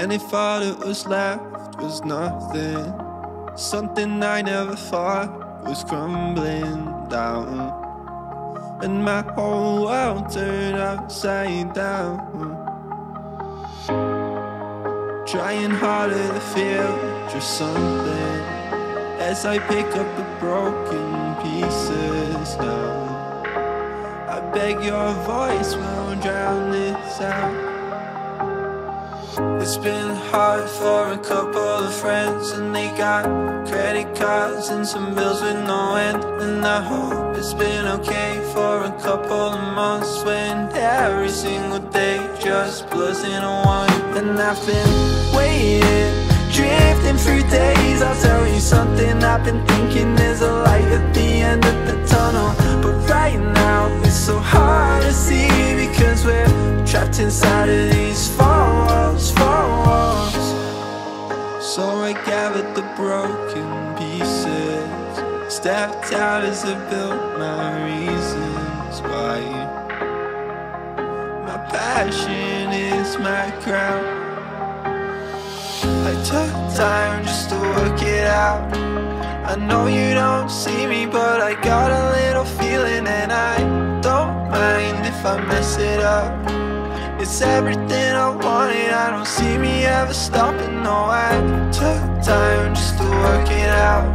And if all that was left was nothing, something I never thought was crumbling down, and my whole world turned upside down. Trying harder to feel just something, as I pick up the broken pieces now. I beg your voice won't drown this out. It's been hard for a couple of friends, and they got credit cards and some bills with no end. And I hope it's been okay for a couple of months, when every single day just blurs into one. And I've been waiting, drifting through days. I'll tell you something, I've been thinking there's a light at the end of the tunnel, but right now it's so hard to see, because we're trapped inside of these four walls. So I gathered the broken pieces, stepped out as I built my reasons why. My passion is my crown. I took time just to work it out. I know you don't see me, but I got a little feeling, and I don't mind if I mess it up. It's everything I wanted, I don't see me ever stopping. No, I took time just to work it out.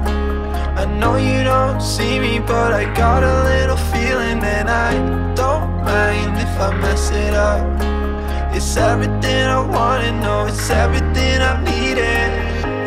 I know you don't see me, but I got a little feeling, and I don't mind if I mess it up. It's everything I wanted, no, it's everything I needed.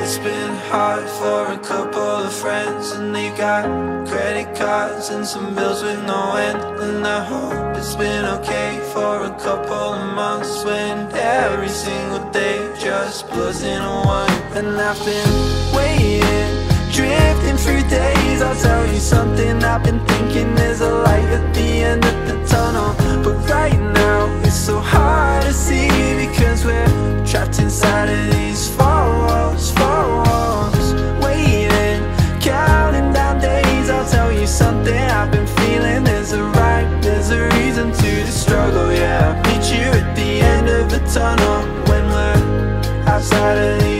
It's been hard for a couple of friends, and they got credit cards and some bills with no end. And I hope it's been okay for a couple of months, when every single day just blurs into one. And I've been waiting, drifting through days. I'll tell you something, I've been thinking there's a light at the end of the tunnel, but right now it's so hard to see, because we're trapped inside of these four walls. Waiting, counting down days. I'll tell you something, I've been feeling there's a reason to the struggle. Yeah, I'll meet you at the end of the tunnel, when we're outside of the